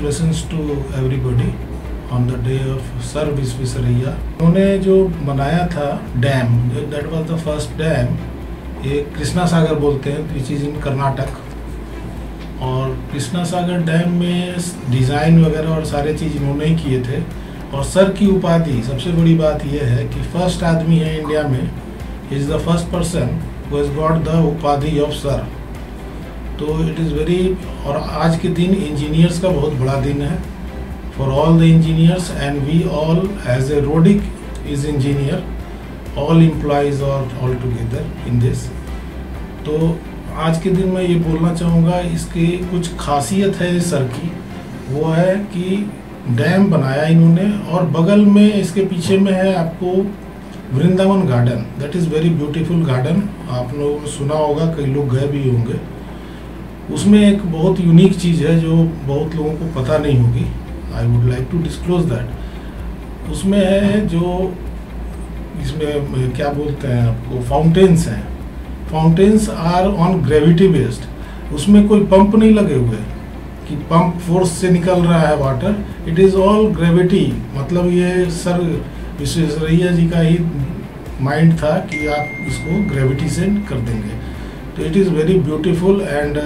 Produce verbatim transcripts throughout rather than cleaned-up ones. congratulations to everybody on the day of Sir Visvesvaraya. उन्होंने जो बनाया था dam, that was the first dam, ये कृष्णा सागर बोलते हैं, which is in कर्नाटक। और कृष्णा सागर डैम में डिज़ाइन वगैरह और सारे चीज़ इन्होंने ही किए थे। और सर की उपाधि सबसे बड़ी बात यह है कि फर्स्ट आदमी है इंडिया में, is the first person who has got the उपाधि of सर। तो it is very, और आज के दिन इंजीनियर्स का बहुत बड़ा दिन है for all the engineers and we all as a Rodic is engineer, all employees are all together in this। तो आज के दिन मैं ये बोलना चाहूँगा, इसके कुछ खासियत है सर की, वो है कि डैम बनाया इन्होंने और बगल में इसके पीछे में है आपको Vrindavan garden, that is very beautiful garden. आप लोग सुना होगा, कई लोग गए भी होंगे। उसमें एक बहुत यूनिक चीज़ है जो बहुत लोगों को पता नहीं होगी, I would like to disclose that. उसमें है जो इसमें क्या बोलते हैं आपको, फाउंटेन्स हैं। Fountains are on gravity based, उसमें कोई पंप नहीं लगे हुए कि पंप फोर्स से निकल रहा है water, it is all gravity. मतलब ये सर विश्वेश्वरैया जी का ही माइंड था कि आप इसको ग्रेविटी से कर देंगे। तो it is very beautiful and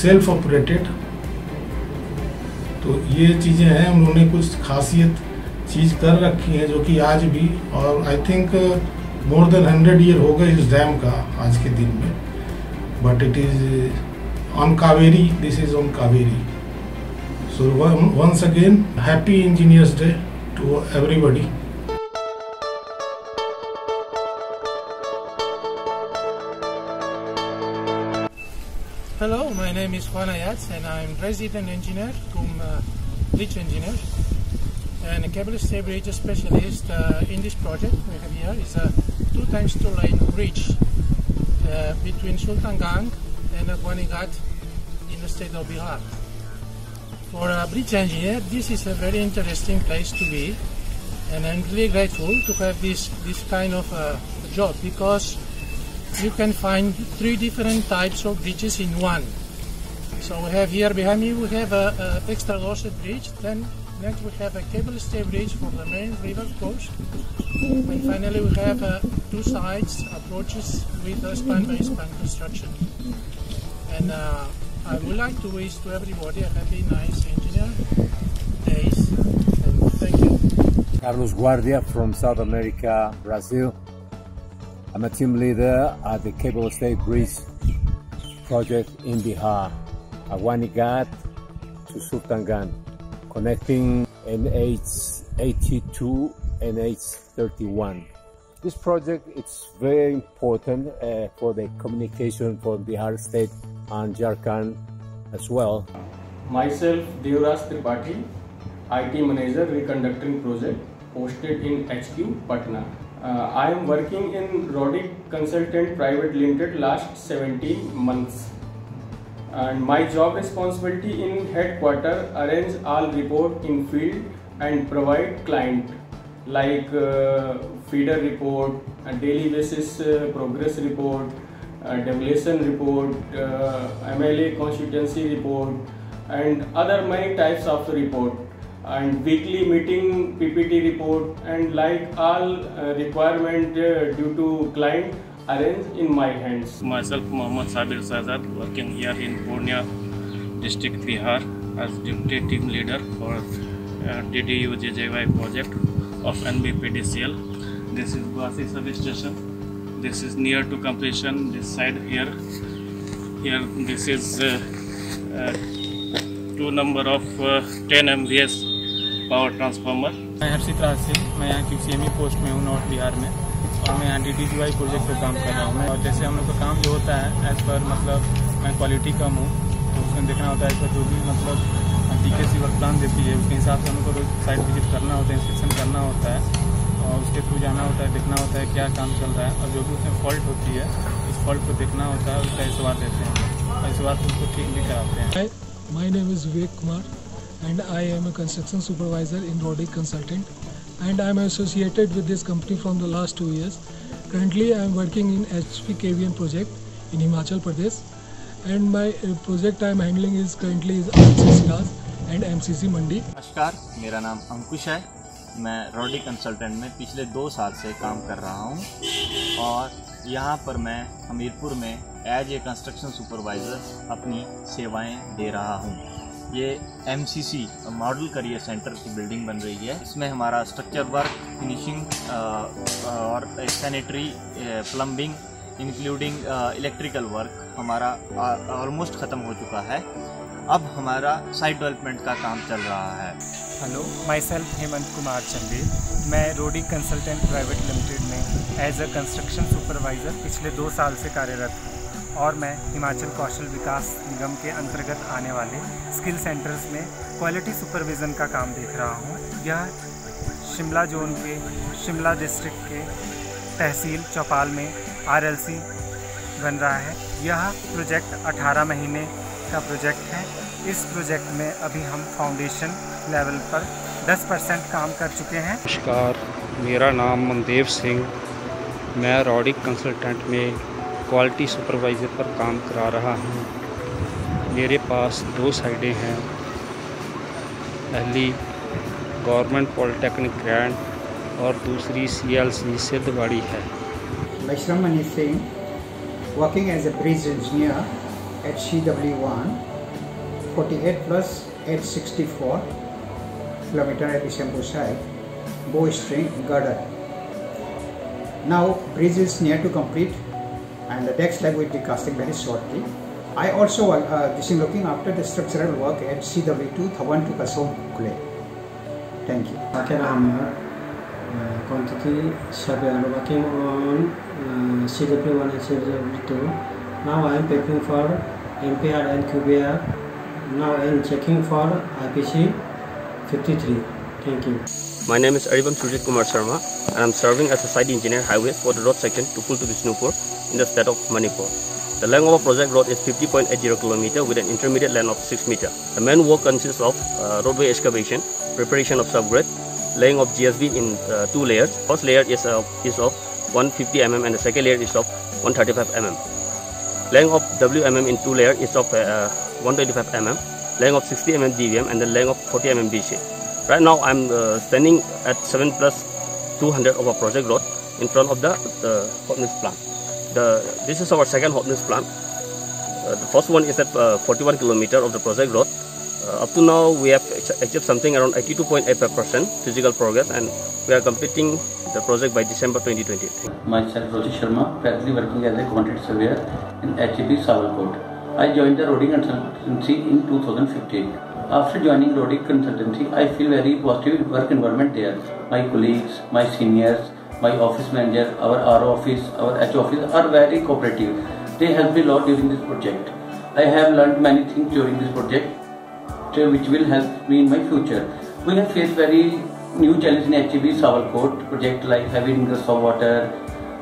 self operated. तो ये चीज़ें हैं, उन्होंने कुछ खासियत चीज़ कर रखी है जो कि आज भी, और I think more than hundred year हो गए इस डैम का आज के दिन में। But it is on Kaveri, this is on Kaveri. So once again happy engineers day to everybody. Hello, my name is Juan Ayats and I am resident engineer, cum uh, lead engineer and a cable stay bridge specialist uh, in this project we have here. It's a two times two lane bridge uh, between Sultan Gang and Guanigat in the state of Bihar. For a bridge engineer, this is a very interesting place to be and I'm really grateful to have this, this kind of uh, job, because you can find three different types of bridges in one. So we have here behind me, we have a, a extra losset bridge, then next we have a cable stay bridge for the main river coast, and finally we have uh, two sides approaches with a span by span construction. And uh, I would like to wish to everybody a happy, nice engineer days, and thank you. Carlos Guardia from South America, Brazil. I'm a team leader at the Cable Stay Bridge project in Bihar, Awanigat to Sultan Gang, connecting N H eighty-two and N H thirty-one. This project is very important uh, for the communication for Bihar state and Jharkhand as well. Myself, Devraj Tripathi, I T manager, reconducting project, posted in H Q, Patna. Uh, I am working in Rodic Consultants Private Limited last seventeen months, and my job responsibility in headquarters arrange all report in field and provide client like uh, feeder report, a daily basis uh, progress report, uh, devaluation report, uh, M L A constituency report and other many types of report, and weekly meeting P P T report, and like all uh, requirement uh, due to client arranged in my hands. Myself, Mohammed Sabir Shahzad, working here in Purnia district, Bihar as deputy team leader for uh, D D U J J Y project of N B P D C L. This is Guwahati substation. This is near to completion. This side here, here this is uh, uh, two number of uh, ten M V S power transformer. मैं हर्षित राज सिंह, मैं यहाँ क्यूसीएमई post में हूँ north Bihar में, और मैं यहाँ D D G Y project पर काम कर रहा हूँ। और जैसे हम लोग का काम जो होता है एज पर, मतलब मैं क्वालिटी कम हूँ तो उसमें देखना होता है, पर जो भी मतलब डी के सी वर्क प्लान देती है उसके हिसाब से हम लोग को रोज साइट विजिट करना होता है, इंस्पेक्शन करना होता है और उसके थ्रू जाना होता है, देखना होता है क्या काम चल रहा है, और जो भी उसमें फॉल्ट होती है उस फॉल्ट को देखना होता है, उसका एतवार देते हैं और एतवार को उसको ठीक भी कराते हैं। My name is Vivek Kumar and I am a construction supervisor in Rodic Consultant, and I am associated with this company from the last two years. Currently I am working in H P K V N project in Himachal Pradesh, and my uh, project I am handling is currently is R C C class, and MCC Mandi. नमस्कार, मेरा नाम अंकुश है। मैं Rodic consultant में पिछले दो साल से काम कर रहा हूँ और यहाँ पर मैं हमीरपुर में एज ए कंस्ट्रक्शन सुपरवाइज़र अपनी सेवाएं दे रहा हूँ। ये एमसीसी मॉडल करियर सेंटर की बिल्डिंग बन रही है। इसमें हमारा स्ट्रक्चर वर्क, फिनिशिंग और sanitary, plumbing, including electrical work हमारा ऑलमोस्ट ख़त्म हो चुका है। अब हमारा साइट डेवलपमेंट का काम चल रहा है। Hello, myself Hemant Kumar Chande. मैं रोडिक कंसल्टेंट प्राइवेट लिमिटेड में एज अ कंस्ट्रक्शन सुपरवाइज़र पिछले दो साल से कार्यरत हूँ और मैं हिमाचल कौशल विकास निगम के अंतर्गत आने वाले स्किल सेंटर्स में क्वालिटी सुपरविज़न का काम देख रहा हूँ। यह शिमला जोन के शिमला डिस्ट्रिक्ट के तहसील चौपाल में आरएलसी बन रहा है। यह प्रोजेक्ट अठारह महीने का प्रोजेक्ट है। इस प्रोजेक्ट में अभी हम फाउंडेशन लेवल पर दस परसेंट काम कर चुके हैं। नमस्कार, मेरा नाम मनदेव सिंह। मैं रोडिक कंसल्टेंट में क्वालिटी सुपरवाइज़र पर काम करा रहा हूँ। मेरे पास दो साइडें हैं। पहली गवर्नमेंट पॉलिटेक्निक ग्रैंड और दूसरी सीएलसी सिद्धवाड़ी है। Baisram Manis Singh, working as a bridge engineer at C W one, forty-eight plus eight sixty-four kilometer at Bishnupur side, bowstring girder. Now bridge is near to complete and the deck slab will be casting very shortly. I also uh, this is looking after the structural work at C W two, Thawan to Kasong Kule. Thank you. Akira Ahmed, Kontiki Sabiano working on uh, C W one and C W two. Now I am preparing for M P R and Q B R. Now I am checking for I P C fifty-three. Thank you. My name is Aribam Sujit Kumar Sharma and I am serving as a site engineer highway for the road section Chaupal to Bishnupur in the state of Manipur. The length of project road is fifty point eight zero kilometers with an intermediate length of six meters. The main work consists of uh, roadway excavation, preparation of subgrade, laying of G S B in uh, two layers. First layer is, uh, is of one hundred fifty millimeters and the second layer is of one hundred thirty-five millimeters. Length of W M M in two layers is of uh, one hundred twenty-five millimeters, length of sixty millimeters D V M and the length of forty millimeters B C. Right now I am uh, standing at seven plus two hundred of our project road in front of the uh, hotness plant. The, this is our second hotness plant. Uh, the first one is at uh, forty-one kilometers of the project road. Uh, up to now we have achieved something around eighty-two point eight percent physical progress and we are completing the project by December twenty twenty. Myself Rojit Sharma, currently working as a quantity surveyor in H T P Savalport. I joined the Rodic Consultancy in two thousand fifteen. After joining Rodic Consultancy, I feel very positive work environment there. My colleagues, my seniors, my office manager, our R office, our H office are very cooperative. They helped me a lot during this project. I have learned many things during this project which will help me in my future. We have faced very new challenge in H T P Savalkot project like heavy ingress of water,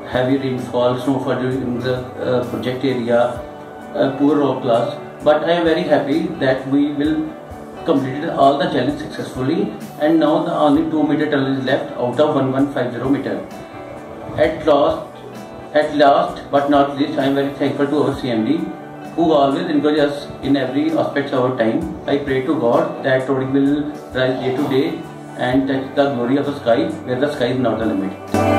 heavy rainfall, snowfall in the uh, project area, uh, poor road class. But I am very happy that we will complete all the challenge successfully and now the only two meter tunnel is left out of one thousand one hundred fifty meter. At last, at last but not least, I am very thankful to our C M D who always encourage us in every aspect of our time. I pray to God that Rodic will rise day to day and touch the glory of the sky, where the sky is not the limit.